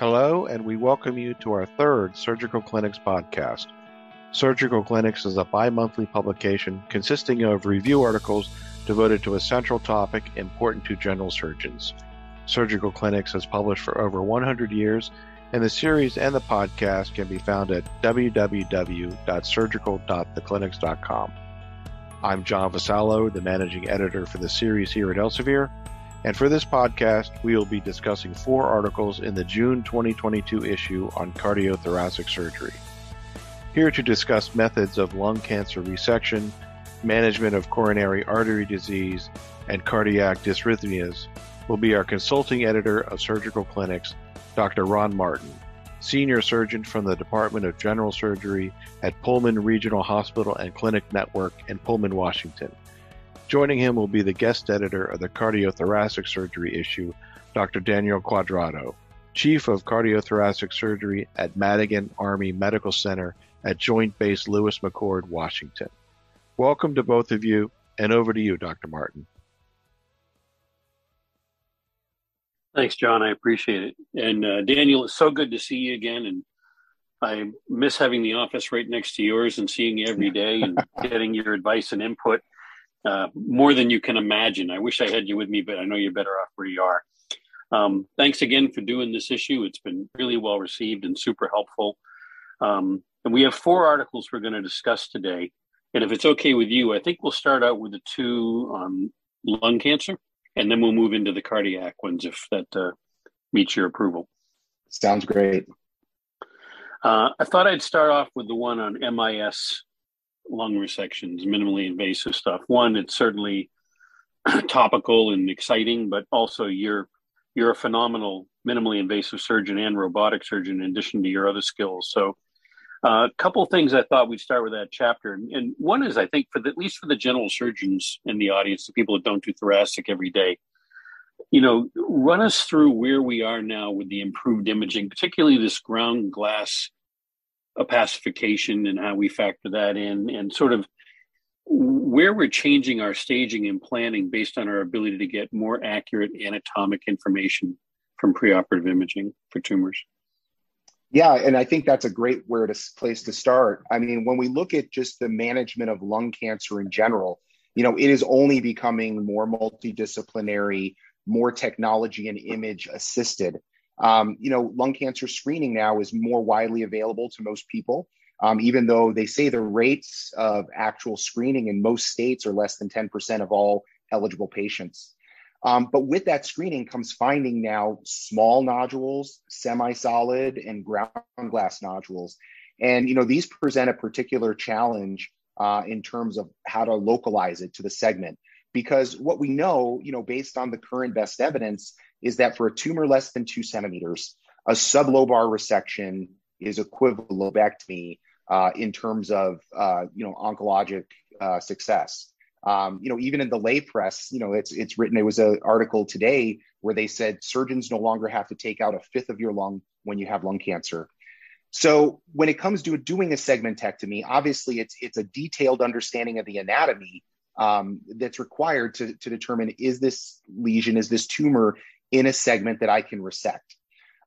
Hello, and we welcome you to our third Surgical Clinics podcast. Surgical Clinics is a bi-monthly publication consisting of review articles devoted to a central topic important to general surgeons. Surgical Clinics has published for over 100 years, and the series and the podcast can be found at www.surgical.theclinics.com. I'm John Vassallo, the managing editor for the series here at Elsevier. And for this podcast, we will be discussing four articles in the June 2022 issue on cardiothoracic surgery. Here to discuss methods of lung cancer resection, management of coronary artery disease, and cardiac dysrhythmias will be our consulting editor of Surgical Clinics, Dr. Ron Martin, senior surgeon from the Department of General Surgery at Pullman Regional Hospital and Clinic Network in Pullman, Washington. Joining him will be the guest editor of the cardiothoracic surgery issue, Dr. Daniel Cuadrado, chief of cardiothoracic surgery at Madigan Army Medical Center at Joint Base Lewis-McChord, Washington. Welcome to both of you, and over to you, Dr. Martin. Thanks, John. I appreciate it. And Daniel, it's so good to see you again. And I miss having the office right next to yours and seeing you every day and getting your advice and input. More than you can imagine. I wish I had you with me, but I know you're better off where you are. Thanks again for doing this issue. It's been really well received and super helpful. And we have four articles we're going to discuss today. And if it's okay with you, I think we'll start out with the two on lung cancer, and then we'll move into the cardiac ones if that meets your approval. Sounds great. I thought I'd start off with the one on MIS. Lung resections, minimally invasive stuff. One, it's certainly topical and exciting, but also you're a phenomenal minimally invasive surgeon and robotic surgeon in addition to your other skills. So a couple of things I thought we'd start with that chapter. And one is, I think, for the, at least for the general surgeons in the audience, the people that don't do thoracic every day, you know, run us through where we are now with the improved imaging, particularly this ground glass opacification and how we factor that in, and sort of where we're changing our staging and planning based on our ability to get more accurate anatomic information from preoperative imaging for tumors. Yeah, and I think that's a great place to start. I mean, when we look at just the management of lung cancer in general, you know, it is only becoming more multidisciplinary, more technology and image assisted. You know, lung cancer screening now is more widely available to most people, even though they say the rates of actual screening in most states are less than 10% of all eligible patients. But with that screening comes finding now small nodules, semi-solid, and ground glass nodules. And, you know, these present a particular challenge in terms of how to localize it to the segment. Because what we know, you know, based on the current best evidence, is that for a tumor less than 2 centimeters, a sublobar resection is equivalent to lobectomy in terms of, you know, oncologic success. You know, even in the lay press, you know, it's written, it was an article today where they said surgeons no longer have to take out a fifth of your lung when you have lung cancer. So when it comes to doing a segmentectomy, obviously it's a detailed understanding of the anatomy that's required to determine, is this lesion, is this tumor in a segment that I can resect?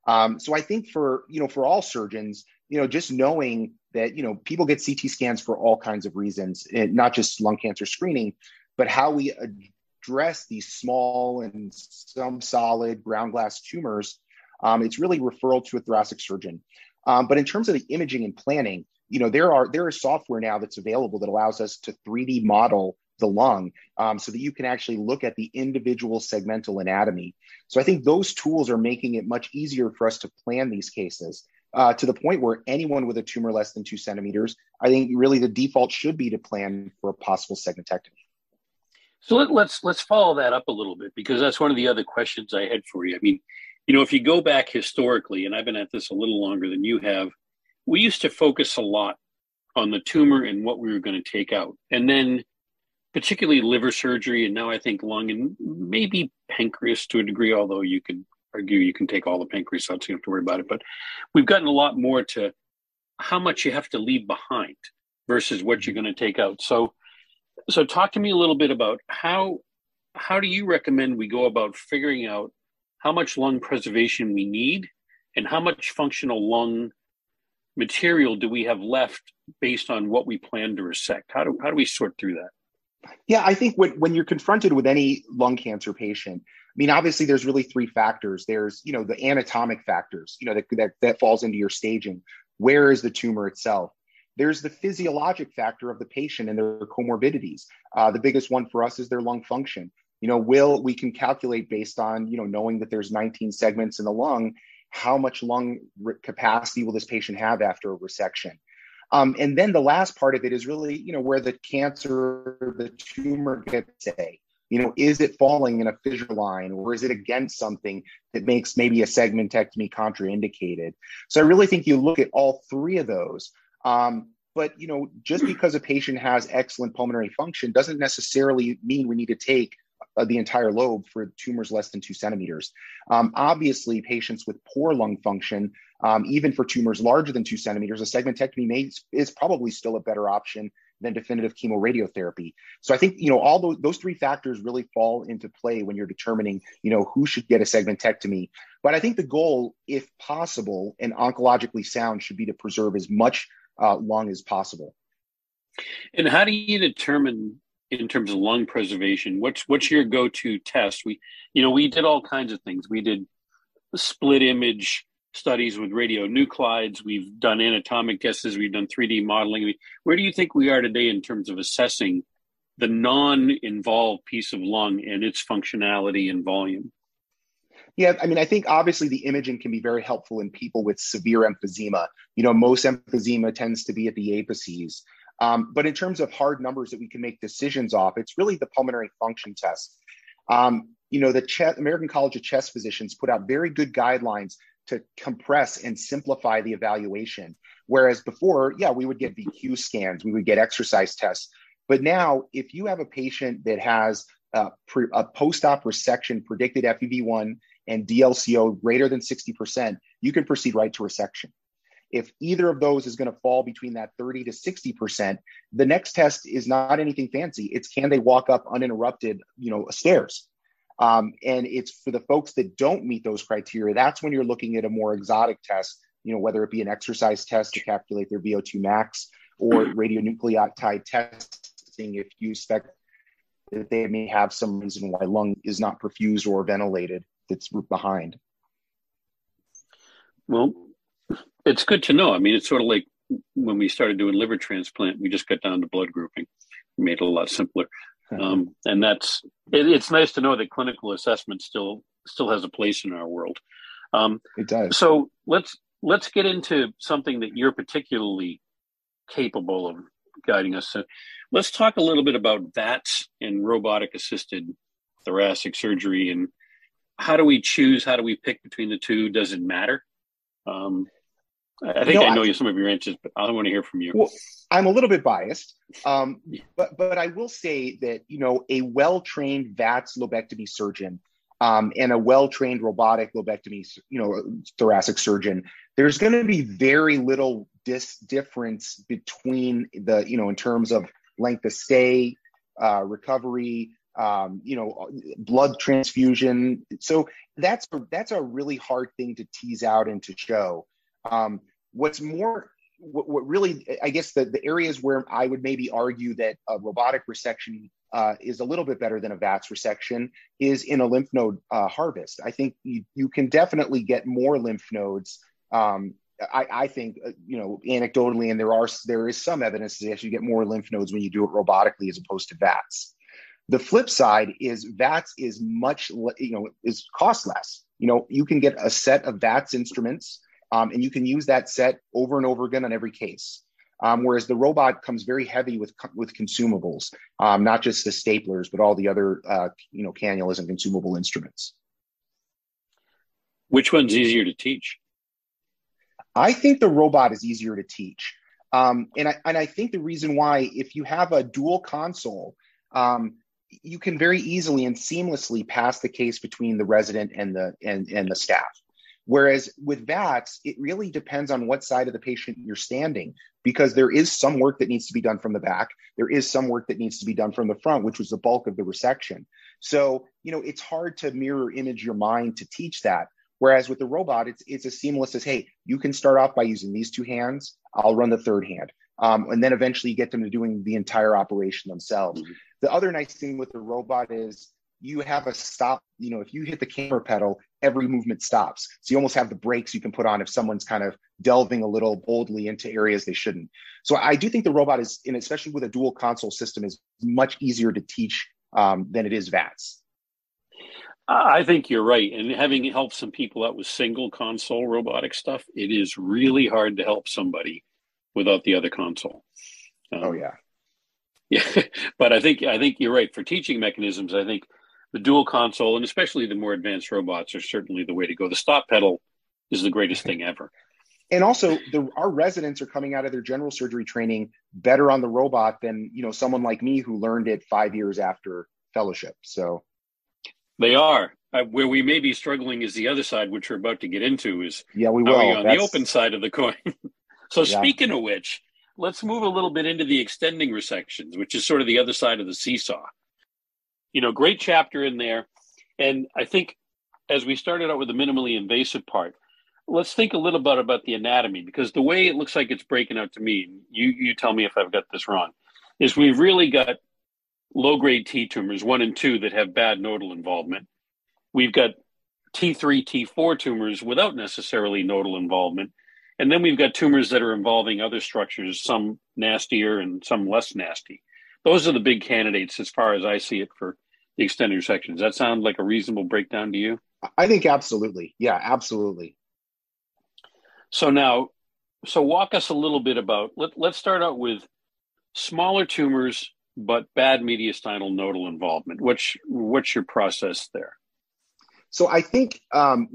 So I think for, you know, for all surgeons, you know, just knowing that, you know, people get CT scans for all kinds of reasons, and not just lung cancer screening, but how we address these small and some solid ground glass tumors, it's really referral to a thoracic surgeon. But in terms of the imaging and planning, you know, there is software now that's available that allows us to 3D model the lung, so that you can actually look at the individual segmental anatomy. So I think those tools are making it much easier for us to plan these cases to the point where anyone with a tumor less than 2 centimeters, I think really the default should be to plan for a possible segmentectomy. So let's follow that up a little bit, because that's one of the other questions I had for you. I mean, you know, if you go back historically, and I've been at this a little longer than you have, we used to focus a lot on the tumor and what we were going to take out. And then particularly liver surgery, and now I think lung and maybe pancreas to a degree, although you could argue you can take all the pancreas out, so you don't have to worry about it. But we've gotten a lot more to how much you have to leave behind versus what you're going to take out. So talk to me a little bit about how do you recommend we go about figuring out how much lung preservation we need and how much functional lung material do we have left based on what we plan to resect? How do we sort through that? Yeah, I think when you're confronted with any lung cancer patient, I mean, obviously there's really three factors. There's, you know, the anatomic factors, you know, that falls into your staging. Where is the tumor itself? There's the physiologic factor of the patient and their comorbidities. The biggest one for us is their lung function. You know, we can calculate based on, you know, knowing that there's 19 segments in the lung, how much lung capacity will this patient have after a resection? And then the last part of it is really, you know, where the cancer, the tumor gets a, you know, is it falling in a fissure line or is it against something that makes maybe a segmentectomy contraindicated? So I really think you look at all three of those. But, you know, just because a patient has excellent pulmonary function doesn't necessarily mean we need to take the entire lobe for tumors less than 2 centimeters. Obviously, patients with poor lung function, even for tumors larger than 2 centimeters, a segmentectomy is probably still a better option than definitive chemoradiotherapy. So I think, you know, all those three factors really fall into play when you're determining, you know, who should get a segmentectomy. But I think the goal, if possible, and oncologically sound, should be to preserve as much lung as possible. And how do you determine, in terms of lung preservation, what's your go-to test? We did all kinds of things. We did split image studies with radionuclides. We've done anatomic guesses. We've done 3D modeling. Where do you think we are today in terms of assessing the non-involved piece of lung and its functionality and volume? Yeah, I mean, I think obviously the imaging can be very helpful in people with severe emphysema. You know, most emphysema tends to be at the apices. But in terms of hard numbers that we can make decisions off, it's really the pulmonary function test. You know, the American College of Chest Physicians put out very good guidelines to compress and simplify the evaluation. Whereas before, yeah, we would get VQ scans, we would get exercise tests. But now, if you have a patient that has a post-op resection predicted FEV1 and DLCO greater than 60%, you can proceed right to resection. If either of those is going to fall between that 30 to 60%, the next test is not anything fancy. It's can they walk up uninterrupted, you know, stairs? And it's for the folks that don't meet those criteria. That's when you're looking at a more exotic test, you know, whether it be an exercise test to calculate their VO2 max or radionuclide testing if you suspect that they may have some reason why lung is not perfused or ventilated that's behind. Well, it's good to know. I mean, it's sort of like when we started doing liver transplant, we just got down to blood grouping. We made it a lot simpler. And it's nice to know that clinical assessment still has a place in our world. It does. So let's get into something that you're particularly capable of guiding us. So let's talk a little bit about VATS and robotic-assisted thoracic surgery, and how do we choose? How do we pick between the two? Does it matter? I think some of your answers, but I want to hear from you. Well, I'm a little bit biased, but I will say that, you know, a well-trained VATS lobectomy surgeon and a well-trained robotic lobectomy, you know, thoracic surgeon, there's going to be very little difference between the, you know, in terms of length of stay, recovery, you know, blood transfusion. So that's a really hard thing to tease out and to show. What really, I guess the areas where I would maybe argue that a robotic resection is a little bit better than a VATS resection is in a lymph node harvest. I think you can definitely get more lymph nodes. I think, you know, anecdotally, and there is some evidence that you actually get more lymph nodes when you do it robotically as opposed to VATS. The flip side is VATS is much, you know, is cost less. You know, you can get a set of VATS instruments, and you can use that set over and over again on every case. Whereas the robot comes very heavy with consumables, not just the staplers, but all the other, you know, cannulas and consumable instruments. Which one's easier to teach? I think the robot is easier to teach. And I think the reason why, if you have a dual console, you can very easily and seamlessly pass the case between the resident and the staff. Whereas with VATS, it really depends on what side of the patient you're standing, because there is some work that needs to be done from the back. There is some work that needs to be done from the front, which was the bulk of the resection. So, you know, it's hard to mirror image your mind to teach that. Whereas with the robot, it's as seamless as, hey, you can start off by using these two hands, I'll run the third hand. And then eventually you get them to doing the entire operation themselves. Mm-hmm. The other nice thing with the robot is you have a stop. You know, if you hit the camera pedal, every movement stops. So you almost have the brakes you can put on if someone's kind of delving a little boldly into areas they shouldn't. So I do think the robot is, and especially with a dual console system, is much easier to teach than it is VATS. I think you're right. And having helped some people out with single console robotic stuff, it is really hard to help somebody without the other console. But I think you're right. For teaching mechanisms, I think the dual console, and especially the more advanced robots, are certainly the way to go. The stop pedal is the greatest thing ever. And also, our residents are coming out of their general surgery training better on the robot than, you know, someone like me who learned it 5 years after fellowship. So they are. Where we may be struggling is the other side, which we're about to get into, is we will. That's the open side of the coin. Speaking of which, let's move a little bit into the extending resections, which is sort of the other side of the seesaw. You know, great chapter in there. And I think as we started out with the minimally invasive part, let's think a little bit about the anatomy, because the way it looks like it's breaking out to me, you tell me if I've got this wrong, is we've really got low-grade T tumors, 1 and 2, that have bad nodal involvement. We've got T3, T4 tumors without necessarily nodal involvement. And then we've got tumors that are involving other structures, some nastier and some less nasty. Those are the big candidates, as far as I see it, for the extended resections. Does that sound like a reasonable breakdown to you? I think absolutely. Yeah, absolutely. So now, walk us a little bit about, let's start out with smaller tumors, but bad mediastinal nodal involvement. What's your process there? So I think, and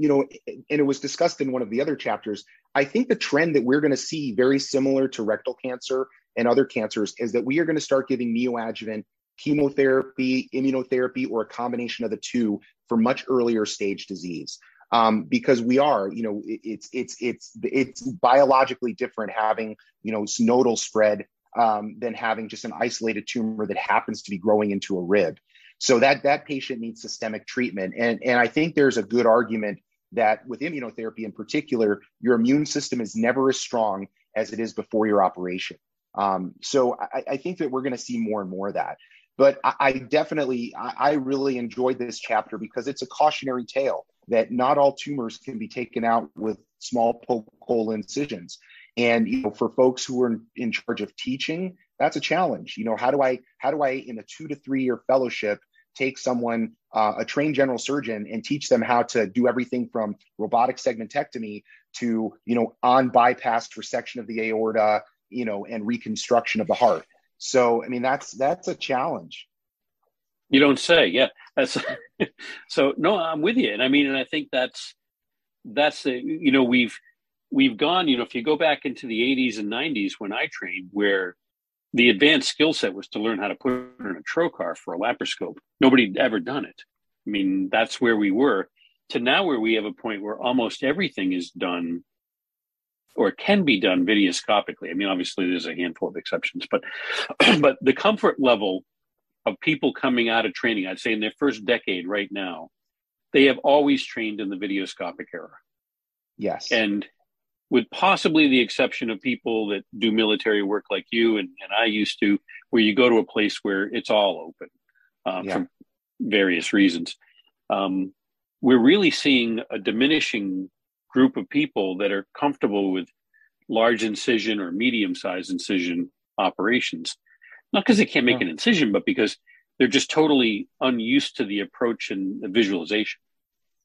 it was discussed in one of the other chapters, I think the trend that we're going to see, very similar to rectal cancer and other cancers, is that we are going to start giving neoadjuvant chemotherapy, immunotherapy, or a combination of the two for much earlier stage disease. Because we are, it's biologically different having, nodal spread than having just an isolated tumor that happens to be growing into a rib. So that patient needs systemic treatment. And I think there's a good argument that with immunotherapy in particular, your immune system is never as strong as it is before your operation. So I think that we're going to see more and more of that. But I really enjoyed this chapter because it's a cautionary tale that not all tumors can be taken out with small poke hole incisions. And for folks who are in charge of teaching, that's a challenge. How do I in a 2 to 3 year fellowship take someone, a trained general surgeon, and teach them how to do everything from robotic segmentectomy to, on bypass resection of the aorta, and reconstruction of the heart. So, that's a challenge. You don't say. Yeah. So no, I'm with you. And I think that's we've gone, if you go back into the 80s and 90s when I trained, where the advanced skill set was to learn how to put in a trocar for a laparoscope. Nobody had ever done it. That's where we were, to now where we have a point where almost everything is done or can be done videoscopically. Obviously there's a handful of exceptions, but the comfort level of people coming out of training, I'd say in their first decade right now, they have always trained in the videoscopic era. Yes. And with possibly the exception of people that do military work like you and I used to, where you go to a place where it's all open for various reasons. We're really seeing a diminishing group of people that are comfortable with large incision or medium-sized incision operations. Not because they can't make an incision, but because they're just totally unused to the approach and the visualization.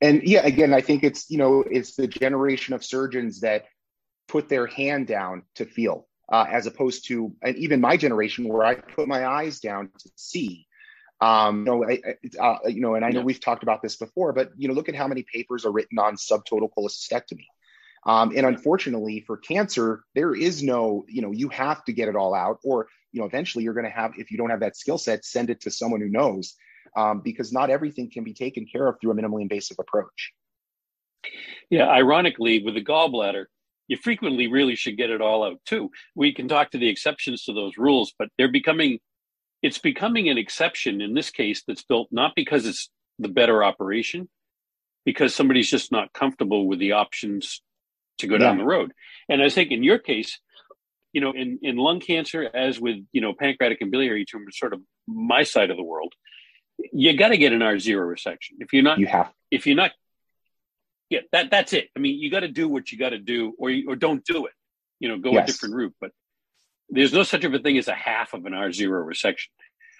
And I think it's, it's the generation of surgeons that put their hand down to feel, as opposed to, and even my generation where I put my eyes down to see, and I know we've talked about this before, but, look at how many papers are written on subtotal cholecystectomy. And unfortunately for cancer, there is no, you have to get it all out, or, eventually you're going to have, if you don't have that skill set, send it to someone who knows, because not everything can be taken care of through a minimally invasive approach. Yeah. Ironically, with the gallbladder, you frequently really should get it all out too. We can talk to the exceptions to those rules, but it's becoming an exception in this case that's built, not because it's the better operation, because somebody's just not comfortable with the options to go down the road. And I think in your case, you know, in lung cancer, as with, you know, pancreatic and biliary tumors, sort of my side of the world, you got to get an R0 resection. If you're not, if you're not, that's it. I mean, you got to do what you got to do, or don't do it, you know, go a different route, but there's no such of a thing as a half of an R0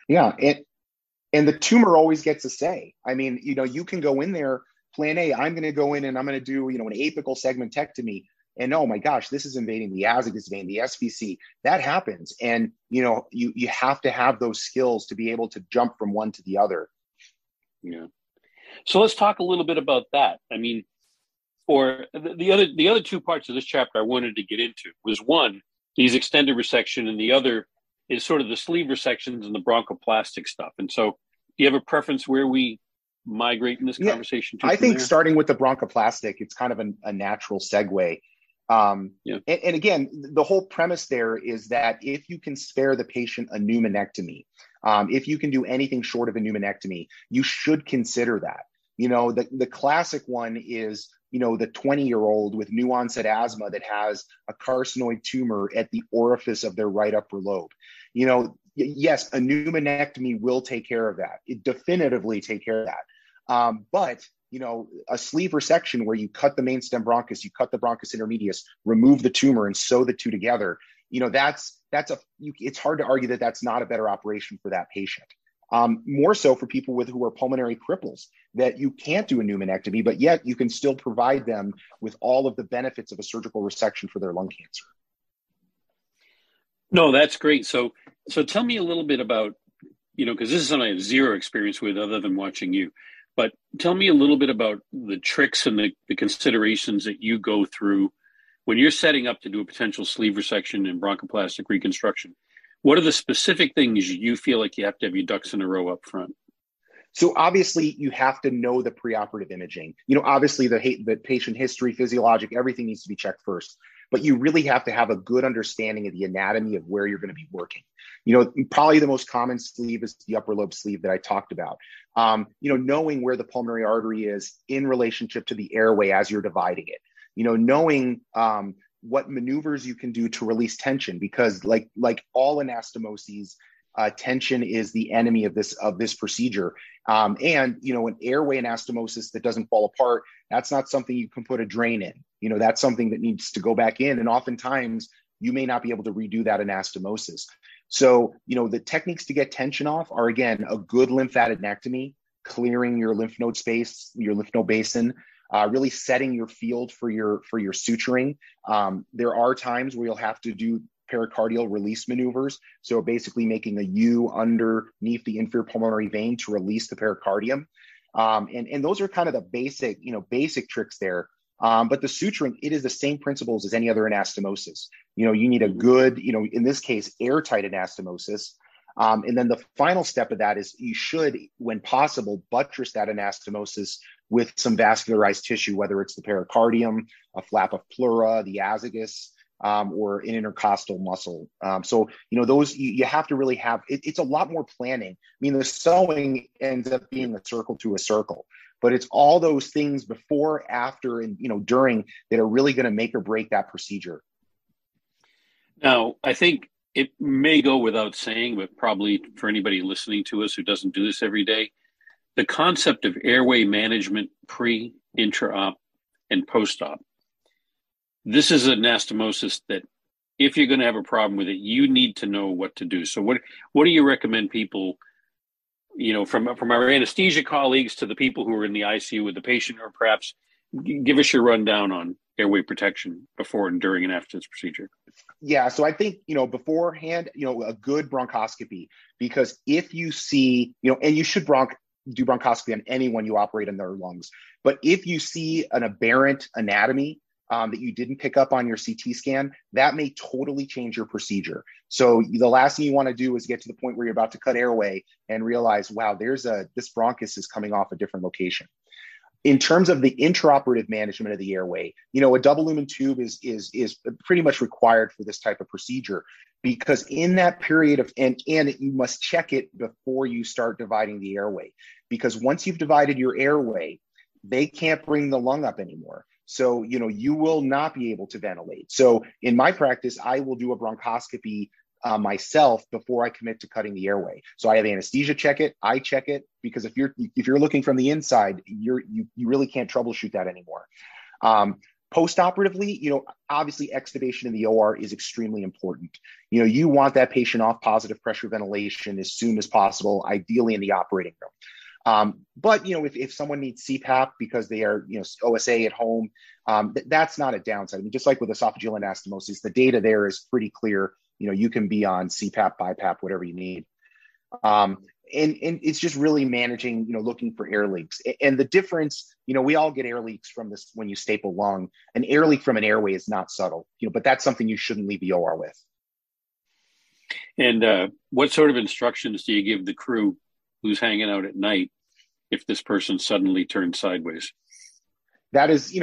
resection. And the tumor always gets a say. I mean, you know, you can go in there, plan A, I'm going to go in and I'm going to do, you know, an apical segmentectomy. And oh my gosh, this is invading the azygous vein, the SVC. That happens. And, you know, you have to have those skills to be able to jump from one to the other. Yeah. So let's talk a little bit about that. I mean, or the other two parts of this chapter I wanted to get into was one, these extended resection, and the other is sort of the sleeve resections and the bronchoplastic stuff. And so do you have a preference where we migrate in this conversation? I think there? Starting with the bronchoplastic, it's kind of a natural segue. And again, the whole premise there is that if you can spare the patient a pneumonectomy, if you can do anything short of a pneumonectomy, you should consider that. You know, the classic one is, you know, the 20-year-old with new onset asthma that has a carcinoid tumor at the orifice of their right upper lobe. You know, yes, a pneumonectomy will take care of that. It definitively take care of that. But, you know, a sleeve resection where you cut the main stem bronchus, you cut the bronchus intermedius, remove the tumor and sew the two together, you know, it's hard to argue that that's not a better operation for that patient. More so for people who are pulmonary cripples, that you can't do a pneumonectomy, but yet you can still provide them with all of the benefits of a surgical resection for their lung cancer. No, that's great. So tell me a little bit about, you know, because this is something I have zero experience with other than watching you, but tell me a little bit about the tricks and the considerations that you go through when you're setting up to do a potential sleeve resection and bronchoplastic reconstruction. What are the specific things you feel like you have to have your ducks in a row up front? So obviously you have to know the preoperative imaging. You know, obviously the patient history, physiologic, everything needs to be checked first, but you really have to have a good understanding of the anatomy of where you're going to be working. You know, probably the most common sleeve is the upper lobe sleeve that I talked about. You know, knowing where the pulmonary artery is in relationship to the airway as you're dividing it, you know, knowing, what maneuvers you can do to release tension, because like all anastomoses, tension is the enemy of this procedure. And, you know, an airway anastomosis that doesn't fall apart, that's not something you can put a drain in. You know, that's something that needs to go back in. And oftentimes you may not be able to redo that anastomosis. So, you know, the techniques to get tension off are, again, a good lymphadenectomy, clearing your lymph node space, your lymph node basin, really setting your field for your suturing. There are times where you'll have to do pericardial release maneuvers. So basically making a U underneath the inferior pulmonary vein to release the pericardium. And those are kind of the basic tricks there. But the suturing, it is the same principles as any other anastomosis. You know, you need a good, you know, in this case, airtight anastomosis. And then the final step of that is you should, when possible, buttress that anastomosis with some vascularized tissue, whether it's the pericardium, a flap of pleura, the azygous, or an intercostal muscle. So, you know, those you have to really have, it's a lot more planning. I mean, the sewing ends up being a circle to a circle, but it's all those things before, after, and, you know, during that are really going to make or break that procedure. Now, I think it may go without saying, but probably for anybody listening to us who doesn't do this every day, the concept of airway management pre, intra-op, and post-op. This is an anastomosis that if you're going to have a problem with it, you need to know what to do. So what do you recommend people, you know, from our anesthesia colleagues to the people who are in the ICU with the patient, or perhaps give us your rundown on airway protection before and during and after this procedure? Yeah. So I think, you know, beforehand, you know, a good bronchoscopy, because if you see, you know, and you should do bronchoscopy on anyone you operate in their lungs, but if you see an aberrant anatomy that you didn't pick up on your CT scan, that may totally change your procedure. So the last thing you want to do is get to the point where you're about to cut airway and realize, wow, this bronchus is coming off a different location. In terms of the intraoperative management of the airway, you know, a double lumen tube is pretty much required for this type of procedure, because in that period of, and you must check it before you start dividing the airway, because once you've divided your airway, they can't bring the lung up anymore. So, you know, you will not be able to ventilate. So in my practice, I will do a bronchoscopy myself before I commit to cutting the airway. So I have anesthesia check it, I check it, because if you're looking from the inside, you really can't troubleshoot that anymore. Post-operatively, you know, obviously extubation in the OR is extremely important. You know, you want that patient off positive pressure ventilation as soon as possible, ideally in the operating room. But, you know, if someone needs CPAP because they are, you know, OSA at home, that's not a downside. I mean, just like with esophageal anastomosis, the data there is pretty clear. You know, you can be on CPAP, BiPAP, whatever you need. And it's just really managing, you know, looking for air leaks. And the difference, you know, we all get air leaks from this when you staple lung. An air leak from an airway is not subtle, you know, but that's something you shouldn't leave the OR with. And what sort of instructions do you give the crew who's hanging out at night if this person suddenly turns sideways? That is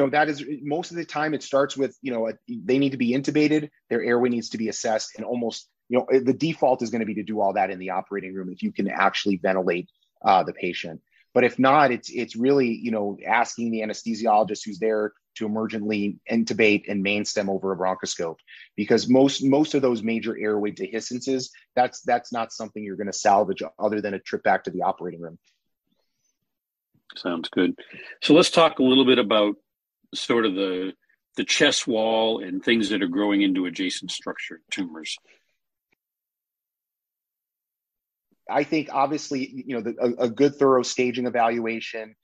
most of the time it starts with, you know, they need to be intubated, their airway needs to be assessed, and almost, you know, the default is going to be to do all that in the operating room if you can actually ventilate the patient. But if not, it's really, you know, asking the anesthesiologist who's there to emergently intubate and mainstem over a bronchoscope, because most of those major airway dehiscences, that's not something you're going to salvage other than a trip back to the operating room. Sounds good. So let's talk a little bit about sort of the chest wall and things that are growing into adjacent structure tumors. I think obviously, you know, a good thorough staging evaluation.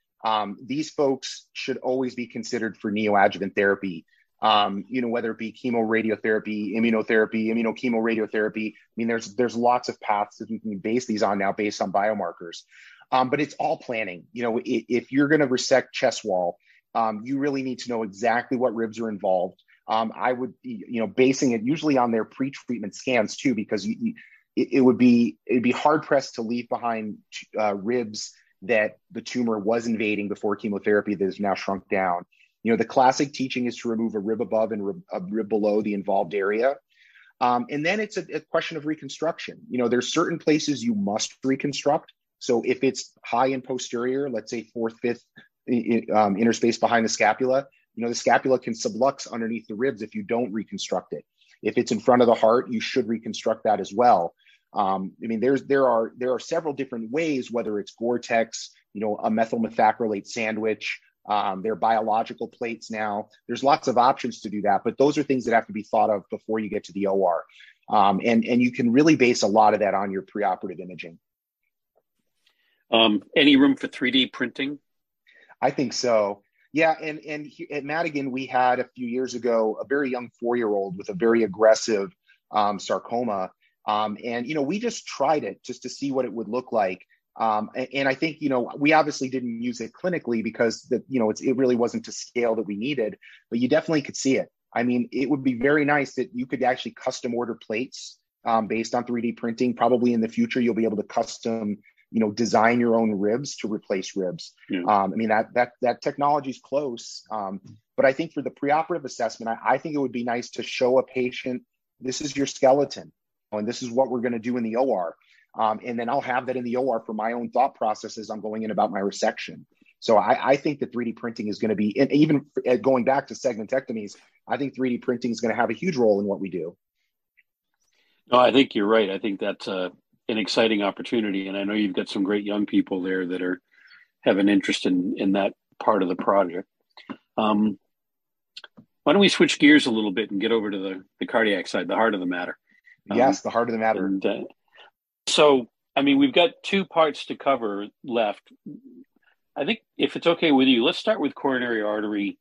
These folks should always be considered for neoadjuvant therapy, you know, whether it be chemoradiotherapy, immunotherapy, immunochemoradiotherapy. I mean, there's lots of paths that you can base these on now based on biomarkers, but it's all planning. You know, if you're going to resect chest wall, you really need to know exactly what ribs are involved. I would, you know, basing it usually on their pre-treatment scans too, because it'd be hard pressed to leave behind ribs that the tumor was invading before chemotherapy that is now shrunk down. You know, the classic teaching is to remove a rib above and a rib below the involved area. And then it's a question of reconstruction. You know, there's certain places you must reconstruct. So if it's high and posterior, let's say 4/5 interspace behind the scapula, you know, the scapula can sublux underneath the ribs if you don't reconstruct it. If it's in front of the heart, you should reconstruct that as well. I mean, there are several different ways, whether it's Gore-Tex, you know, a methyl methacrylate sandwich, there are biological plates now. There's lots of options to do that, but those are things that have to be thought of before you get to the OR. And you can really base a lot of that on your preoperative imaging. Any room for 3D printing? I think so. Yeah, and at Madigan, we had a few years ago, a very young 4-year-old with a very aggressive sarcoma. And, you know, we just tried it just to see what it would look like. And I think, you know, we obviously didn't use it clinically because, you know, it really wasn't to scale that we needed, but you definitely could see it. I mean, it would be very nice that you could actually custom order plates based on 3D printing. Probably in the future, you'll be able to custom, you know, design your own ribs to replace ribs. Yeah. I mean, that technology is close. But I think for the preoperative assessment, I think it would be nice to show a patient, this is your skeleton, and this is what we're going to do in the OR. And then I'll have that in the OR for my own thought process as I'm going in about my resection. So I think that 3D printing is going to be, and even going back to segmentectomies, I think 3D printing is going to have a huge role in what we do. No, I think you're right. I think that's an exciting opportunity. And I know you've got some great young people there that have an interest in that part of the project. Why don't we switch gears a little bit and get over to the cardiac side, the heart of the matter. Yes, the heart of the matter. And, so, I mean, we've got 2 parts to cover left. I think if it's okay with you, let's start with coronary artery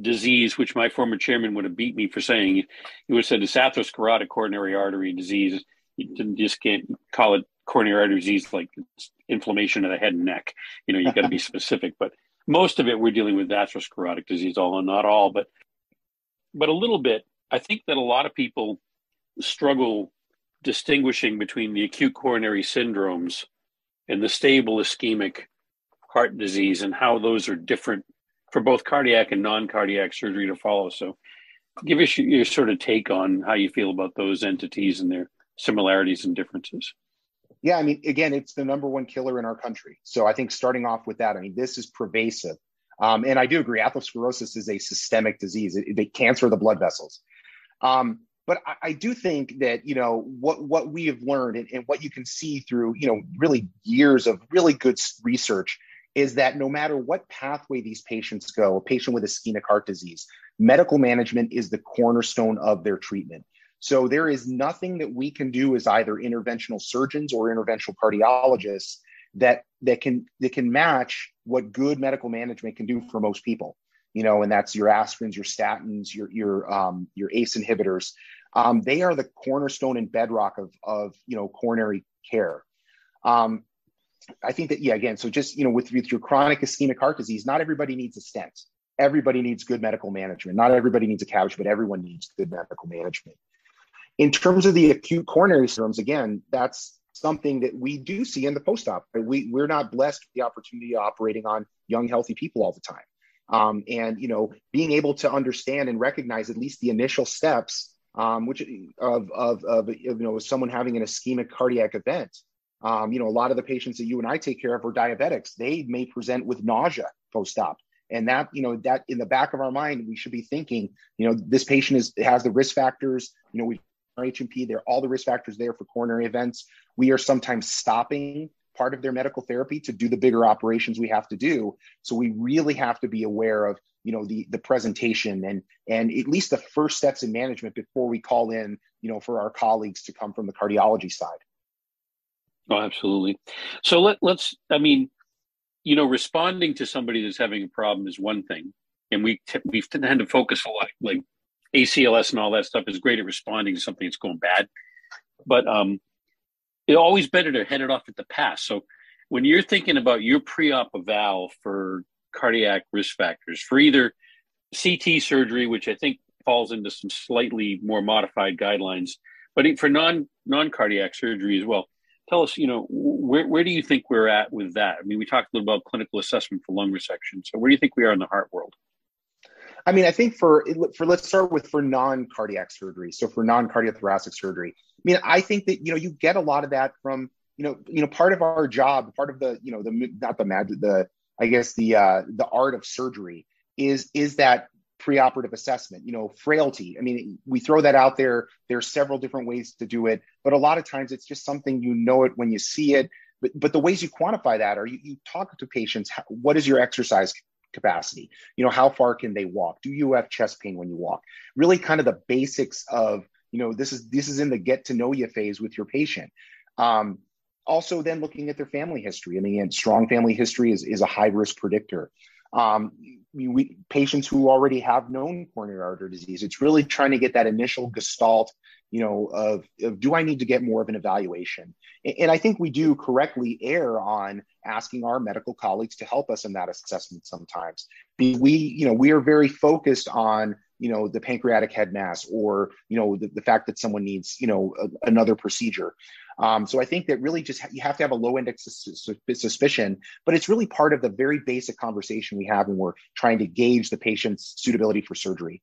disease, which my former chairman would have beat me for saying. He would have said it's atherosclerotic coronary artery disease. You just can't call it coronary artery disease like it's inflammation of the head and neck. You know, you've got to be specific. But most of it, we're dealing with atherosclerotic disease, although not all, but a little bit. I think that a lot of people struggle distinguishing between the acute coronary syndromes and the stable ischemic heart disease and how those are different for both cardiac and non-cardiac surgery to follow. So give us your sort of take on how you feel about those entities and their similarities and differences. Yeah, I mean, again, it's the number 1 killer in our country. So I think starting off with that, I mean, this is pervasive. And I do agree, atherosclerosis is a systemic disease. They cancer the blood vessels. But I do think that, what we have learned and what you can see through, really years of really good research is that no matter what pathway these patients go, a patient with ischemic heart disease, medical management is the cornerstone of their treatment. So there is nothing that we can do as either interventional surgeons or interventional cardiologists that can match what good medical management can do for most people, and that's your aspirins, your statins, your ACE inhibitors. They are the cornerstone and bedrock of coronary care. I think that, so just, with your chronic ischemic heart disease, not everybody needs a stent. Everybody needs good medical management. Not everybody needs a CABBAGE, but everyone needs good medical management. In terms of the acute coronary syndromes, again, that's something that we do see in the post-op. We're not blessed with the opportunity of operating on young, healthy people all the time. And being able to understand and recognize at least the initial steps, which someone having an ischemic cardiac event. A lot of the patients that you and I take care of are diabetics. They may present with nausea post-op. And that, that in the back of our mind, we should be thinking, this patient has the risk factors, we've HMP, they're all the risk factors there for coronary events. We are sometimes stopping part of their medical therapy to do the bigger operations we have to do. So we really have to be aware of, the presentation and at least the first steps in management before we call in, for our colleagues to come from the cardiology side. Oh, absolutely. So let's responding to somebody that's having a problem is one thing. And we tend to focus a lot, like ACLS and all that stuff is great at responding to something that's going bad, but it's always better to head it off at the pass. So when you're thinking about your pre-op eval for cardiac risk factors for either CT surgery, which I think falls into some slightly more modified guidelines, but for non-cardiac surgery as well, tell us, where do you think we're at with that? I mean, we talked a little about clinical assessment for lung resection. So where do you think we are in the heart world? I mean, I think let's start with for non-cardiac surgery. So for non-cardiothoracic surgery, I mean, I think that, you get a lot of that from, part of our job, part of the, the art of surgery is that preoperative assessment, frailty. I mean, we throw that out there. There are several different ways to do it, but a lot of times it's just something, it when you see it, but the ways you quantify that are you talk to patients, what is your exercise capacity? How far can they walk? Do you have chest pain when you walk? Really kind of the basics of, this is in the get to know you phase with your patient. Also then looking at their family history. I mean, again, strong family history is a high risk predictor. Patients who already have known coronary artery disease, it's really trying to get that initial gestalt, of do I need to get more of an evaluation? And I think we do correctly err on asking our medical colleagues to help us in that assessment sometimes. We are very focused on, the pancreatic head mass or, the fact that someone needs, another procedure. So I think that really just you have to have a low index of suspicion, but it's really part of the very basic conversation we have when we're trying to gauge the patient's suitability for surgery.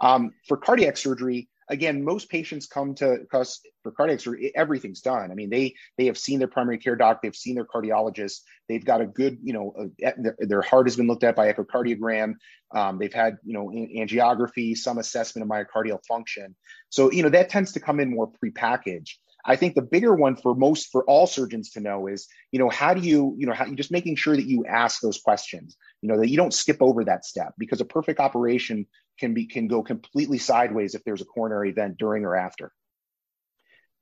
For cardiac surgery, again, most patients come to us for cardiac surgery, everything's done. I mean, they have seen their primary care doc, they've seen their cardiologist, they've got a good, their heart has been looked at by echocardiogram. They've had, angiography, some assessment of myocardial function. So, that tends to come in more prepackaged. I think the bigger one for all surgeons to know is, how you just making sure that you ask those questions, that you don't skip over that step because a perfect operation can go completely sideways if there's a coronary event during or after.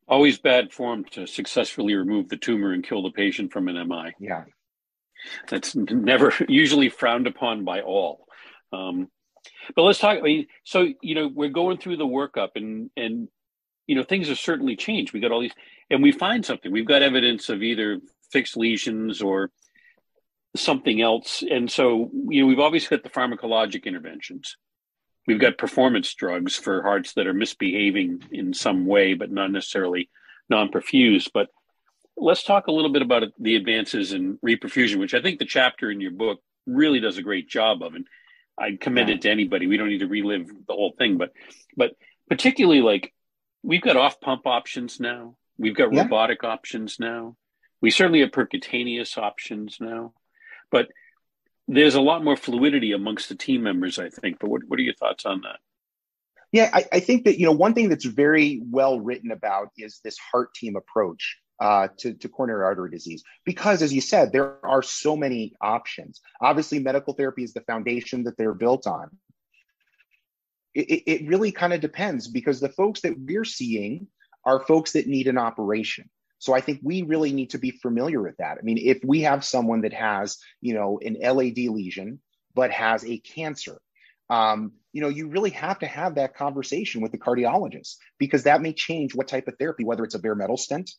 Always bad form to successfully remove the tumor and kill the patient from an MI. Yeah. That's never usually frowned upon by all. But let's talk, we're going through the workup and things have certainly changed. We got all these, and we find something. We've got evidence of either fixed lesions or something else. And so, we've obviously got the pharmacologic interventions. We've got performance drugs for hearts that are misbehaving in some way, but not necessarily non-perfused. But let's talk a little bit about the advances in reperfusion, which I think the chapter in your book really does a great job of. And I commend it to anybody. We don't need to relive the whole thing, but particularly like, we've got off-pump options now. We've got robotic options now. We certainly have percutaneous options now. But there's a lot more fluidity amongst the team members, I think. But what are your thoughts on that? Yeah, I think that, you know, one thing that's very well written about is this heart team approach to coronary artery disease, because as you said, there are so many options. Obviously, medical therapy is the foundation that they're built on. It really kind of depends, because the folks that we're seeing are folks that need an operation. So I think we really need to be familiar with that. I mean, if we have someone that has, you know, an LAD lesion, but has a cancer, you know, you really have to have that conversation with the cardiologist, because that may change what type of therapy, whether it's a bare metal stent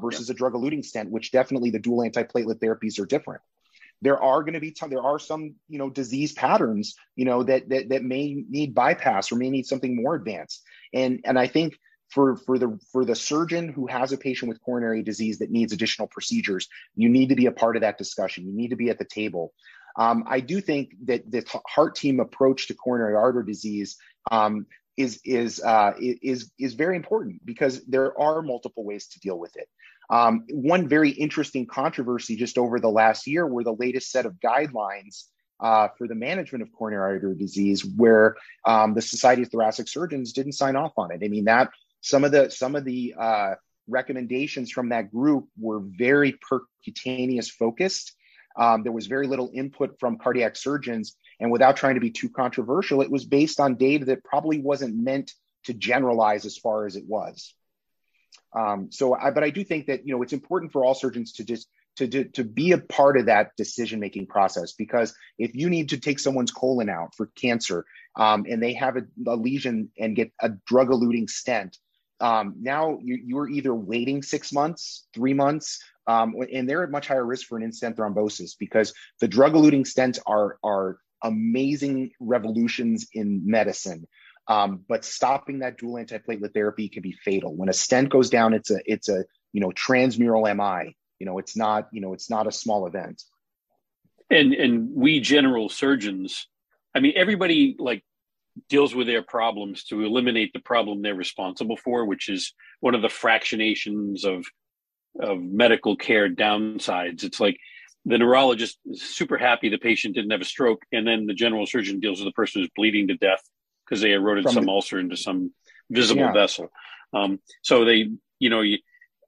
versus a drug-eluting stent, which definitely the dual antiplatelet therapies are different. There are going to be some, you know, disease patterns, you know, that may need bypass or may need something more advanced. And I think for the surgeon who has a patient with coronary disease that needs additional procedures, you need to be a part of that discussion. You need to be at the table. I do think that the heart team approach to coronary artery disease is very important, because there are multiple ways to deal with it. One very interesting controversy just over the last year were the latest set of guidelines for the management of coronary artery disease, where the Society of Thoracic Surgeons didn't sign off on it. I mean, that some of the recommendations from that group were very percutaneous focused. There was very little input from cardiac surgeons, and without trying to be too controversial, it was based on data that probably wasn't meant to generalize as far as it was. But I do think that, you know, it's important for all surgeons to just to be a part of that decision-making process, because if you need to take someone's colon out for cancer and they have a lesion and get a drug-eluting stent, now you're either waiting 6 months, 3 months, and they're at much higher risk for an in-stent thrombosis, because the drug-eluting stents are amazing revolutions in medicine. But stopping that dual antiplatelet therapy can be fatal. When a stent goes down, it's a you know, transmural MI. You know, it's not a small event. And we general surgeons, I mean, everybody like deals with their problems to eliminate the problem they're responsible for, which is one of the fractionations of medical care downsides. It's like the neurologist is super happy the patient didn't have a stroke, and then the general surgeon deals with the person who's bleeding to death because they eroded some ulcer into some visible vessel. So they, you know,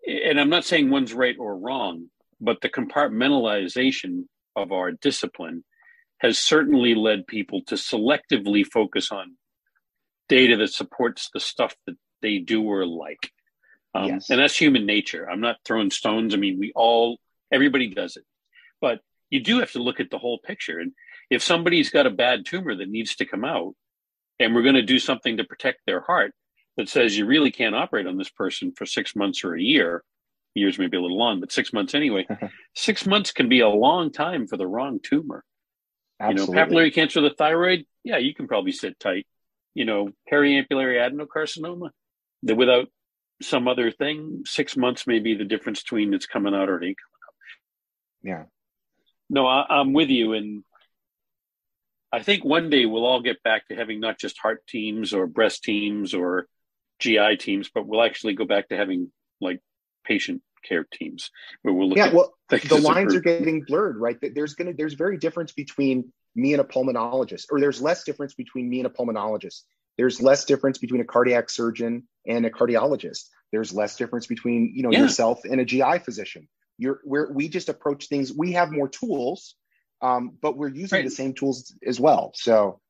and I'm not saying one's right or wrong, but the compartmentalization of our discipline has certainly led people to selectively focus on data that supports the stuff that they do or like. And that's human nature. I'm not throwing stones. I mean, everybody does it, but you do have to look at the whole picture. And if somebody's got a bad tumor that needs to come out, and we're going to do something to protect their heart that says you really can't operate on this person for 6 months or a year, years may be a little long, but 6 months anyway, 6 months can be a long time for the wrong tumor. Absolutely. You know, papillary cancer of the thyroid, yeah, you can probably sit tight. You know, periampullary adenocarcinoma, without some other thing, 6 months may be the difference between it's coming out or it ain't coming out. Yeah. No, I'm with you. And I think one day we'll all get back to having not just heart teams or breast teams or GI teams, but we'll actually go back to having like patient care teams where we'll look at the lines are getting blurred, right? There's very difference between me and a pulmonologist, or there's less difference between me and a pulmonologist. There's less difference between a cardiac surgeon and a cardiologist. There's less difference between, you know, yourself and a GI physician. We just approach things. We have more tools, but we're using the same tools as well. So,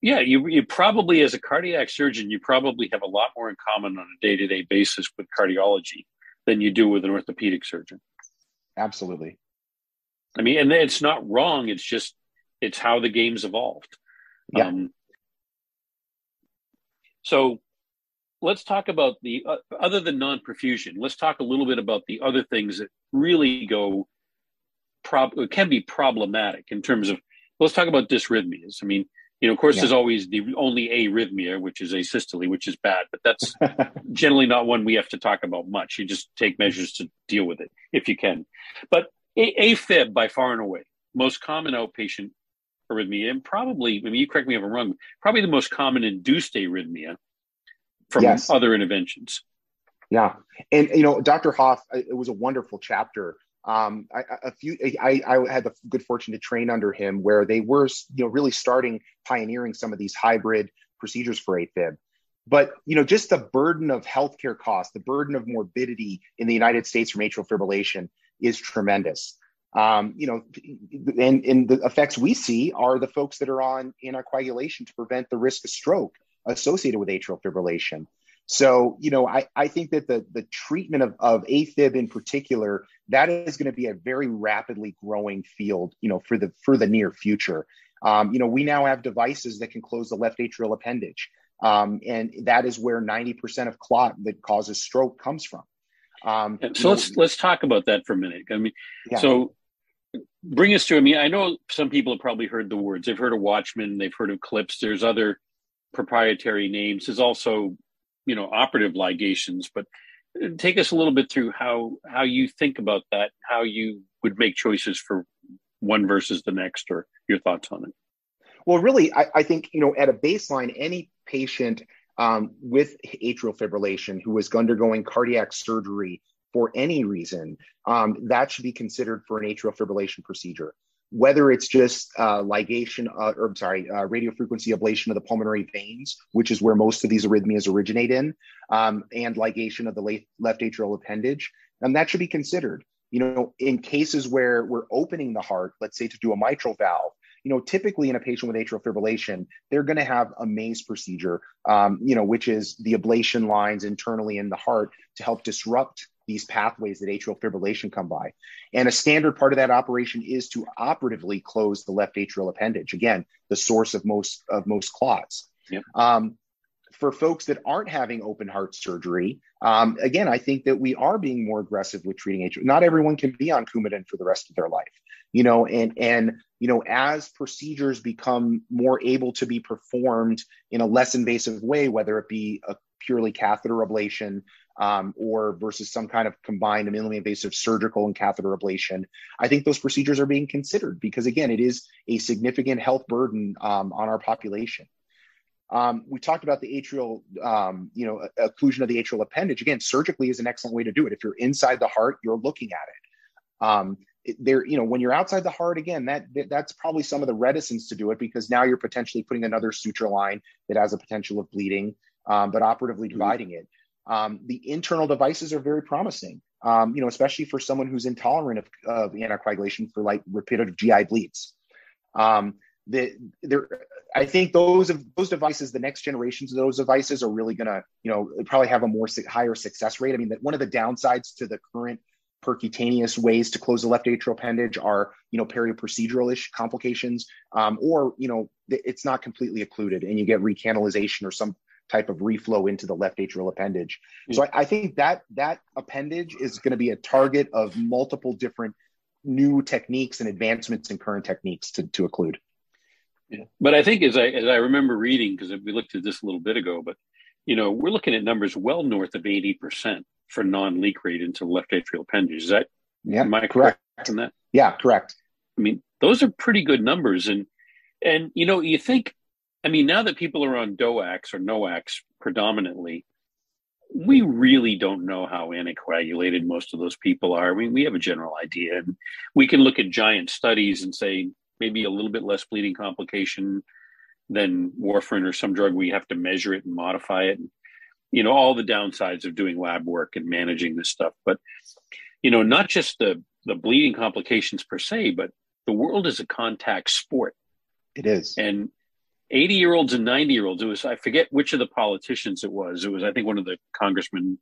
yeah, you probably, as a cardiac surgeon, you probably have a lot more in common on a day-to-day basis with cardiology than you do with an orthopedic surgeon. Absolutely. I mean, and it's not wrong. It's just, it's how the game's evolved. Yeah. So let's talk about the, other than non-perfusion, let's talk a little bit about the other things that really can be problematic in terms of, let's talk about dysrhythmias. I mean, you know, of course, there's always the only arrhythmia, which is asystole, which is bad, but that's generally not one we have to talk about much. You just take measures to deal with it if you can. But AFib, by far and away, most common outpatient arrhythmia, and probably, I mean, you correct me if I'm wrong, probably the most common induced arrhythmia from other interventions. Yeah. And, you know, Dr. Hoff, it was a wonderful chapter I had the good fortune to train under him, where they were, you know, really starting pioneering some of these hybrid procedures for AFib. But, you know, just the burden of healthcare costs, the burden of morbidity in the United States from atrial fibrillation is tremendous. You know, and the effects we see are the folks that are on anticoagulation to prevent the risk of stroke associated with atrial fibrillation. So, you know, I think that the treatment of AFib in particular, that is going to be a very rapidly growing field, you know, for the near future. You know, we now have devices that can close the left atrial appendage. And that is where 90% of clot that causes stroke comes from. So let's talk about that for a minute. I mean, yeah. So bring us to, I mean, I know some people have probably heard the words. They've heard of Watchman. They've heard of clips. There's other proprietary names. There's also, you know, operative ligations, but take us a little bit through how you think about that, how you would make choices for one versus the next, or your thoughts on it. Well, really, I think, you know, at a baseline, any patient with atrial fibrillation who is undergoing cardiac surgery for any reason, that should be considered for an atrial fibrillation procedure, whether it's just radiofrequency ablation of the pulmonary veins, which is where most of these arrhythmias originate in, and ligation of the left atrial appendage. And that should be considered, you know, in cases where we're opening the heart, let's say to do a mitral valve. You know, typically in a patient with atrial fibrillation, they're going to have a MACE procedure, you know, which is the ablation lines internally in the heart to help disrupt these pathways that atrial fibrillation come by. And a standard part of that operation is to operatively close the left atrial appendage. Again, the source of most clots. Yep. For folks that aren't having open heart surgery, again, I think that we are being more aggressive with treating atrial. Not everyone can be on Coumadin for the rest of their life, you know, and you know, as procedures become more able to be performed in a less invasive way, whether it be a purely catheter ablation or versus some kind of combined minimally invasive surgical and catheter ablation, I think those procedures are being considered because, again, it is a significant health burden on our population. We talked about the atrial, you know, occlusion of the atrial appendage. Again, surgically is an excellent way to do it. If you're inside the heart, you're looking at it. There, you know, when you're outside the heart, again, that's probably some of the reticence to do it because now you're potentially putting another suture line that has a potential of bleeding, but operatively dividing it. The internal devices are very promising, you know, especially for someone who's intolerant of anticoagulation for like repetitive GI bleeds. I think those devices, the next generations of those devices are really going to, you know, probably have a higher success rate. I mean, one of the downsides to the current percutaneous ways to close the left atrial appendage are, you know, periprocedural-ish complications, or, you know, it's not completely occluded and you get recanalization or some type of reflow into the left atrial appendage. Mm-hmm. So I think that appendage is going to be a target of multiple different new techniques and advancements in current techniques to occlude. Yeah. But I think as I remember reading, because we looked at this a little bit ago, but, you know, we're looking at numbers well north of 80% for non-leak rate into left atrial appendage. Is that, am I correct on that? Yeah, correct. I mean, those are pretty good numbers. And you know, you think, I mean, now that people are on DOACs or NOACs predominantly, we really don't know how anticoagulated most of those people are. I mean, we have a general idea. And we can look at giant studies and say, maybe a little bit less bleeding complication than warfarin or some drug. We have to measure it and modify it. And, you know, all the downsides of doing lab work and managing this stuff. But, you know, not just the bleeding complications per se, but the world is a contact sport. It is. And 80-year-olds and 90-year-olds, I forget which of the politicians it was. It was, I think, one of the congressmen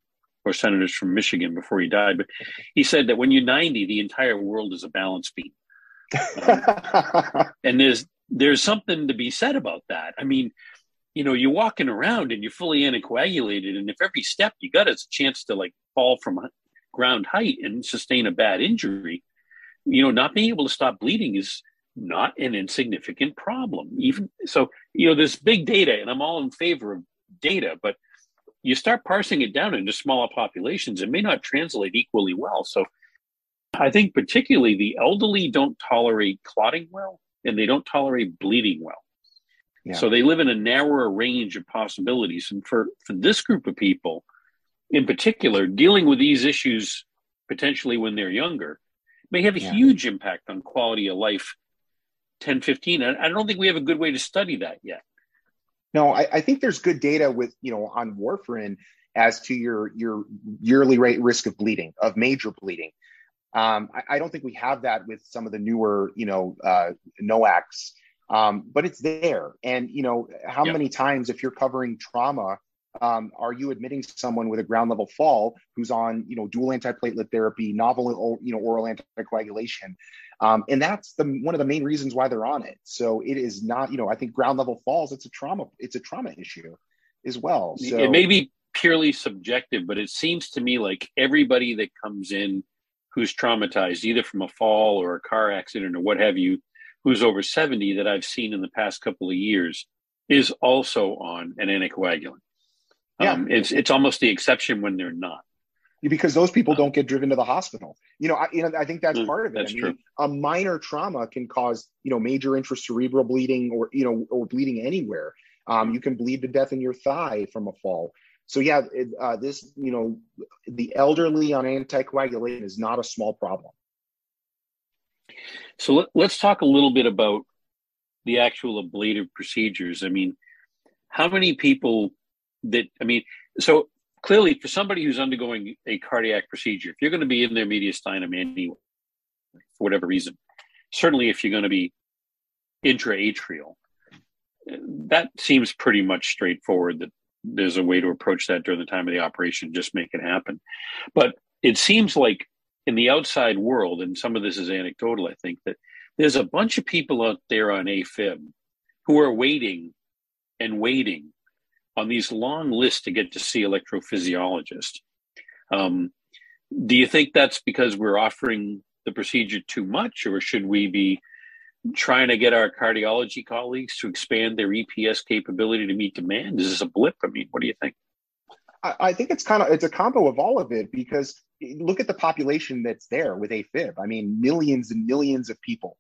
or senators from Michigan before he died. But he said that when you're 90, the entire world is a balance beam. And there's something to be said about that. I mean, you know, you're walking around and you're fully anticoagulated, and if every step you got is a chance to like fall from ground height and sustain a bad injury, you know, not being able to stop bleeding is not an insignificant problem. Even so, you know, there's big data, and I'm all in favor of data, but you start parsing it down into smaller populations, it may not translate equally well. So I think particularly the elderly don't tolerate clotting well, and they don't tolerate bleeding well. Yeah. So they live in a narrower range of possibilities. And for this group of people in particular, dealing with these issues potentially when they're younger may have a huge impact on quality of life 10, 15. I don't think we have a good way to study that yet. No, I think there's good data with, you know, on warfarin as to your yearly rate risk of bleeding, of major bleeding. I don't think we have that with some of the newer, you know, NOACs, but it's there. And, you know, how many times if you're covering trauma, are you admitting someone with a ground level fall who's on, you know, dual antiplatelet therapy, novel, you know, oral anticoagulation? And that's one of the main reasons why they're on it. So it is not, you know, I think ground level falls, it's a trauma issue as well. So it may be purely subjective, but it seems to me like everybody that comes in who's traumatized, either from a fall or a car accident or what have you, who's over 70 that I've seen in the past couple of years is also on an anticoagulant. Yeah. It's almost the exception when they're not. Because those people don't get driven to the hospital. You know, I think that's part of it. That's true. A minor trauma can cause, you know, major intracerebral bleeding or, you know, or bleeding anywhere. You can bleed to death in your thigh from a fall. So yeah, this, you know, the elderly on anticoagulation is not a small problem. So let's talk a little bit about the actual ablative procedures. I mean, how many people so clearly for somebody who's undergoing a cardiac procedure, if you're going to be in their mediastinum anyway, for whatever reason, certainly if you're going to be intra-atrial, that seems pretty much straightforward that there's a way to approach that during the time of the operation, just make it happen. But it seems like in the outside world, and some of this is anecdotal, I think, that there's a bunch of people out there on AFib who are waiting and waiting on these long lists to get to see electrophysiologists. Do you think that's because we're offering the procedure too much, or should we be trying to get our cardiology colleagues to expand their EPS capability to meet demand? Is this a blip? I mean, what do you think? I think it's a combo of all of it, because look at the population that's there with AFib. I mean, millions and millions of people.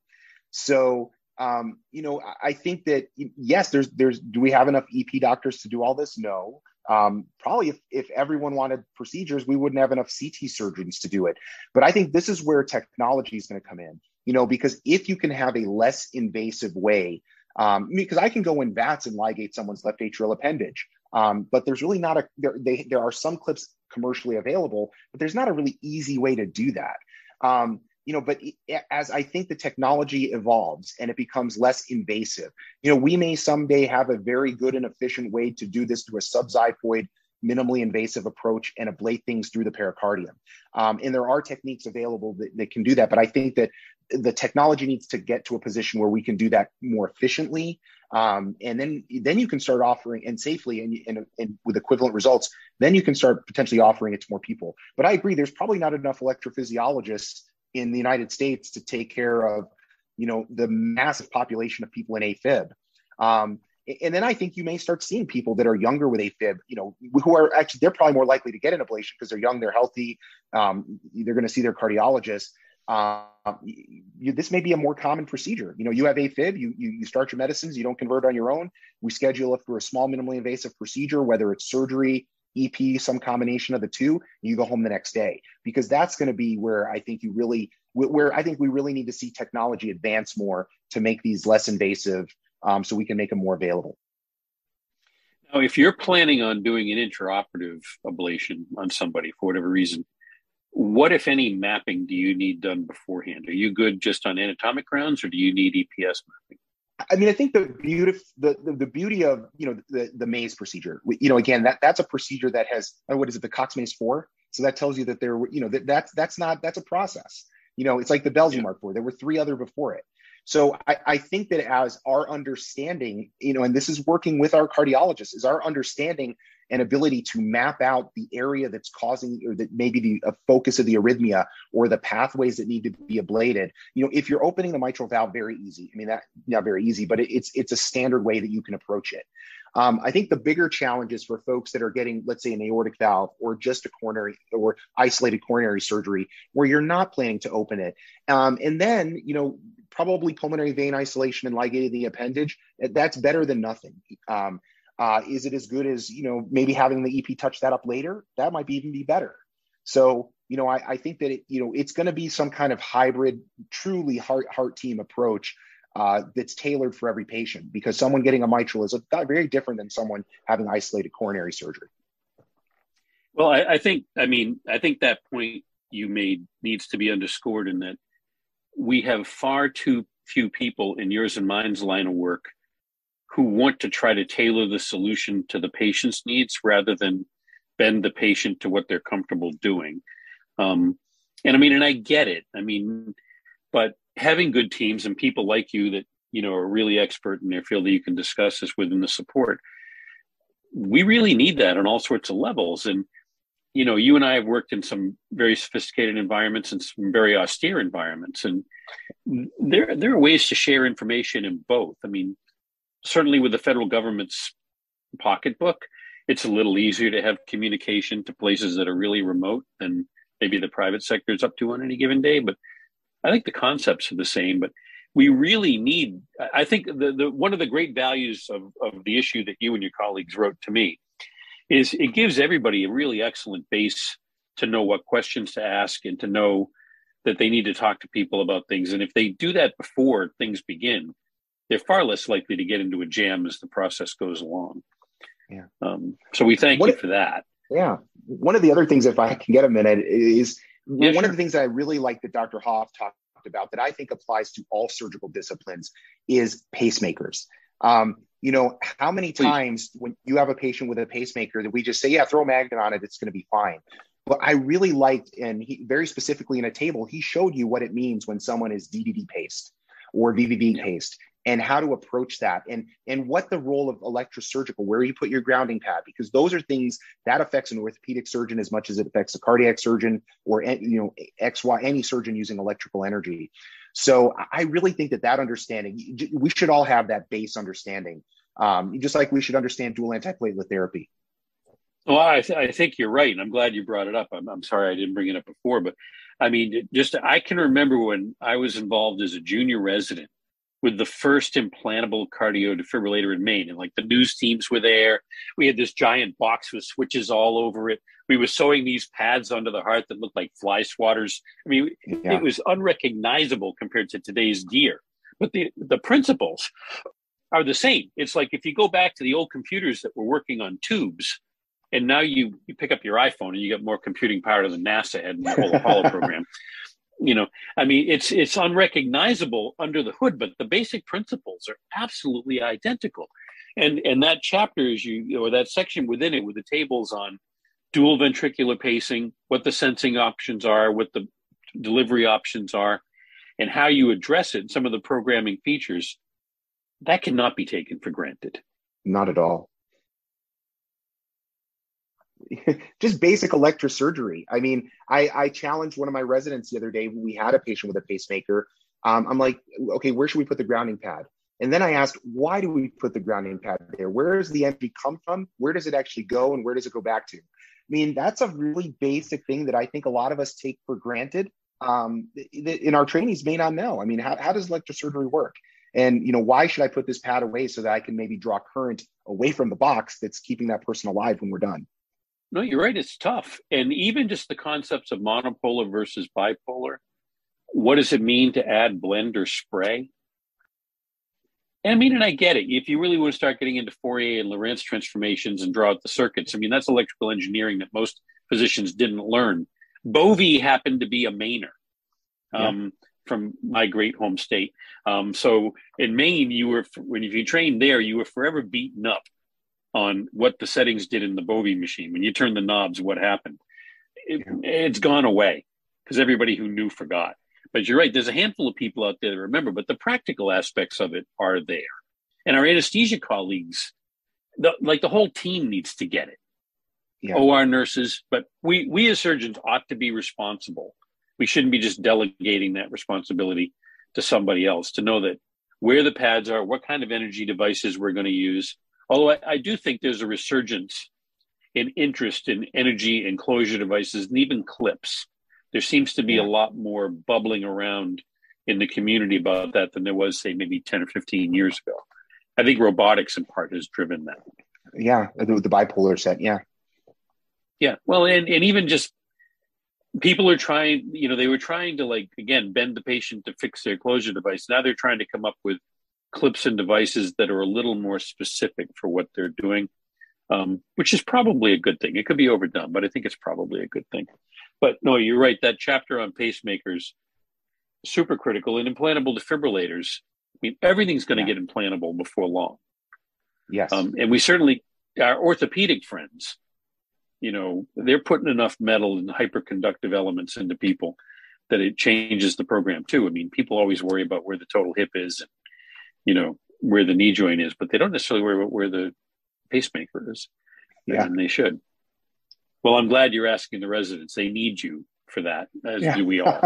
So, you know, I think that, yes, do we have enough EP doctors to do all this? No. Probably if everyone wanted procedures, we wouldn't have enough CT surgeons to do it. But I think this is where technology is going to come in, you know, because if you can have a less invasive way, because I can go in VATS and ligate someone's left atrial appendage. But there's really not there are some clips commercially available, but there's not a really easy way to do that. You know, but as I think the technology evolves and it becomes less invasive, you know, we may someday have a very good and efficient way to do this through a subxiphoid, minimally invasive approach and ablate things through the pericardium. And there are techniques available that can do that. But I think that the technology needs to get to a position where we can do that more efficiently. And then you can start offering, and safely and with equivalent results, then you can start potentially offering it to more people. But I agree, there's probably not enough electrophysiologists in the United States to take care of, you know, the massive population of people in AFib. And then I think you may start seeing people that are younger with AFib, you know, who are actually, they're probably more likely to get an ablation because they're young, they're healthy, they're going to see their cardiologist. This may be a more common procedure. You know, you have AFib, you start your medicines, you don't convert on your own. We schedule it for a small, minimally invasive procedure, whether it's surgery, EP, some combination of the two, and you go home the next day, because that's going to be where I think we really need to see technology advance more to make these less invasive, so we can make them more available. Now, if you're planning on doing an intraoperative ablation on somebody for whatever reason, what, if any, mapping do you need done beforehand? Are you good just on anatomic grounds, or do you need EPS mapping? I mean, I think the beauty of, you know, the Maze procedure, you know, again, that's a procedure that has, what is it, the Cox-Maze 4? So that tells you that there were, you know, that's a process. You know, it's like the Belgian Mark 4. There were 3 other before it. So I think that as our understanding, you know, and this is working with our cardiologists, is our understanding and ability to map out the area that's causing, or that maybe the focus of the arrhythmia, or the pathways that need to be ablated. You know, if you're opening the mitral valve, very easy. I mean, that not very easy, but it's a standard way that you can approach it. I think the bigger challenge is for folks that are getting, let's say, an aortic valve or just a coronary or isolated coronary surgery where you're not planning to open it. And then, you know, probably pulmonary vein isolation and ligating the appendage, that's better than nothing. Is it as good as, you know, maybe having the EP touch that up later? That might be even be better. So you know, I think that, it's going to be some kind of hybrid, truly heart team approach that's tailored for every patient, because someone getting a mitral is very different than someone having isolated coronary surgery. Well, I think that point you made needs to be underscored, in that we have far too few people in yours and mine's line of work who want to try to tailor the solution to the patient's needs rather than bend the patient to what they're comfortable doing. And I get it. But having good teams and people like you that, are really expert in their field that you can discuss this with in the support, we really need that on all sorts of levels. And, you and I have worked in some very sophisticated environments and some very austere environments. And there are ways to share information in both. Certainly with the federal government's pocketbook, it's a little easier to have communication to places that are really remote than maybe the private sector is up to on any given day. But I think the concepts are the same. But we really need, I think one of the great values of the issue that you and your colleagues wrote to me is it gives everybody a really excellent base to know what questions to ask and to know that they need to talk to people about things. And if they do that before things begin, they're far less likely to get into a jam as the process goes along. Yeah. So we thank you for that. Yeah. One of the other things, if I can get a minute, is one of the things that I really like that Dr. Hoff talked about that I think applies to all surgical disciplines is pacemakers. How many times when you have a patient with a pacemaker that we just say, yeah, throw a magnet on it, it's going to be fine. But I really liked, and he very specifically in a table, he showed you what it means when someone is DBD paced or VBB paced, and how to approach that, and what the role of electrosurgical, where you put your grounding pad, because those are things that affects an orthopedic surgeon as much as it affects a cardiac surgeon or, any surgeon using electrical energy. So I really think that understanding, we should all have that base understanding, just like we should understand dual antiplatelet therapy. Well, I think you're right, and I'm glad you brought it up. I'm sorry I didn't bring it up before, but I can remember when I was involved as a junior resident with the first implantable cardio defibrillator in Maine. And like the news teams were there. We had this giant box with switches all over it. We were sewing these pads onto the heart that looked like fly swatters. It was unrecognizable compared to today's gear. But the principles are the same. It's like if you go back to the old computers that were working on tubes, and now you pick up your iPhone and you get more computing power than NASA had in the whole Apollo program. It's unrecognizable under the hood, but the basic principles are absolutely identical. And that chapter that section within it with the tables on dual ventricular pacing, what the sensing options are, what the delivery options are, and how you address it, some of the programming features, that cannot be taken for granted. Not at all. Just basic electrosurgery. I challenged one of my residents the other day when we had a patient with a pacemaker. I'm like, okay, where should we put the grounding pad? And then I asked, why do we put the grounding pad there? Where does the energy come from? Where does it actually go? And where does it go back to? That's a really basic thing that I think a lot of us take for granted. In our trainees may not know. How does electrosurgery work? And, why should I put this pad away so that I can maybe draw current away from the box that's keeping that person alive when we're done? No, you're right. It's tough. And even just the concepts of monopolar versus bipolar, what does it mean to add, blend, or spray? And I get it. If you really want to start getting into Fourier and Lorentz transformations and draw out the circuits, that's electrical engineering that most physicians didn't learn. Bovie happened to be a Mainer from my great home state. So in Maine, if you trained there, you were forever beaten up on what the settings did in the Bovie machine. When you turn the knobs, what happened? It's gone away because everybody who knew forgot. But you're right, there's a handful of people out there that remember, but the practical aspects of it are there. And our anesthesia colleagues, the whole team needs to get it. Yeah. OR nurses, but we as surgeons ought to be responsible. We shouldn't be just delegating that responsibility to somebody else, to know that where the pads are, what kind of energy devices we're going to use. Although I do think there's a resurgence in interest in energy enclosure devices and even clips. There seems to be a lot more bubbling around in the community about that than there was, say, maybe 10 or 15 years ago. I think robotics in part has driven that. Yeah, the bipolar set, yeah. Yeah, well, and even just people are trying, you know, they were trying to, like, again, bend the patient to fix their closure device. Now they're trying to come up with clips and devices that are a little more specific for what they're doing, which is probably a good thing. It could be overdone, but I think it's probably a good thing. But no, you're right. That chapter on pacemakers, super critical, and implantable defibrillators. I mean, everything's going to get implantable before long. Yes. And we certainly, our orthopedic friends, you know, they're putting enough metal and hyperconductive elements into people that it changes the program too. I mean, people always worry about where the total hip is, and, you know, where the knee joint is, but they don't necessarily worry about where the pacemaker is. Yeah. And they should. Well, I'm glad you're asking the residents. They need you for that, as do we all.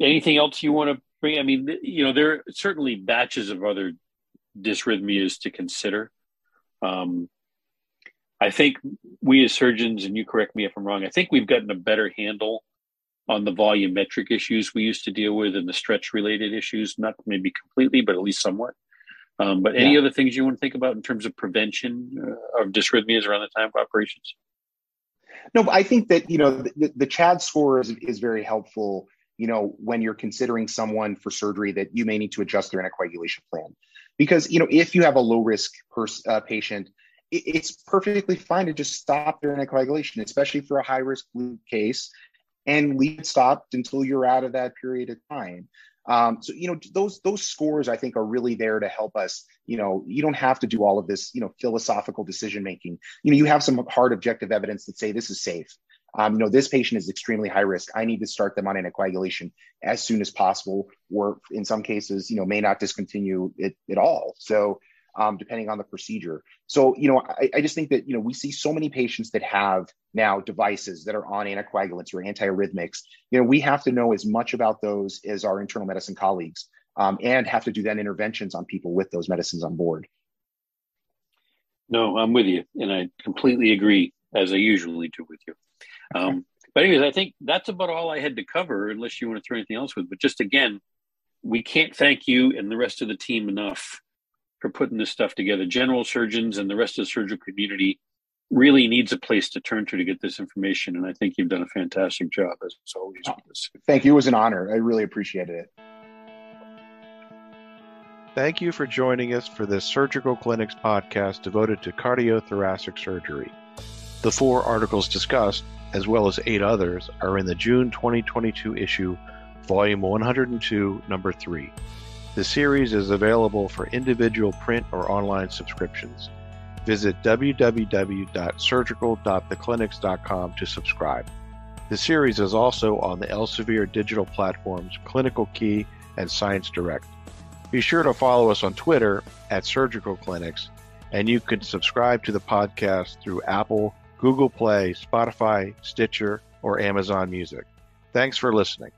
Anything else you want to bring? I mean, you know, there are certainly batches of other dysrhythmias to consider. I think we as surgeons, and you correct me if I'm wrong, I think we've gotten a better handle on the volumetric issues we used to deal with and the stretch-related issues, not maybe completely, but at least somewhat. But any other things you want to think about in terms of prevention of dysrhythmias around the time of operations? No, but I think that, you know, the CHAD score is very helpful, you know, when you're considering someone for surgery that you may need to adjust their anticoagulation plan. Because, you know, if you have a low-risk patient, it's perfectly fine to just stop their anticoagulation, especially for a high-risk Luke case, and leave it stopped until you're out of that period of time. So, you know, those scores, I think, are really there to help us. You know, you don't have to do all of this, you know, philosophical decision-making. You know, you have some hard objective evidence that say this is safe. You know, this patient is extremely high risk. I need to start them on anticoagulation as soon as possible, or in some cases, you know, may not discontinue it at all. So, depending on the procedure. So, you know, I just think that, you know, we see so many patients that have now devices that are on anticoagulants or antiarrhythmics. You know, we have to know as much about those as our internal medicine colleagues, and have to do then interventions on people with those medicines on board. No, I'm with you. And I completely agree, as I usually do with you. But anyways, I think that's about all I had to cover, unless you want to throw anything else with. But just again, we can't thank you and the rest of the team enough for putting this stuff together. General surgeons and the rest of the surgical community really needs a place to turn to get this information. And I think you've done a fantastic job, as always. Thank you. It was an honor. I really appreciated it. Thank you for joining us for this Surgical Clinics podcast devoted to cardiothoracic surgery. The 4 articles discussed, as well as 8 others, are in the June 2022 issue, volume 102, number 3. The series is available for individual print or online subscriptions. Visit www.surgical.theclinics.com to subscribe. The series is also on the Elsevier digital platforms Clinical Key and Science Direct. Be sure to follow us on Twitter @Surgical Clinics, and you can subscribe to the podcast through Apple, Google Play, Spotify, Stitcher, or Amazon Music. Thanks for listening.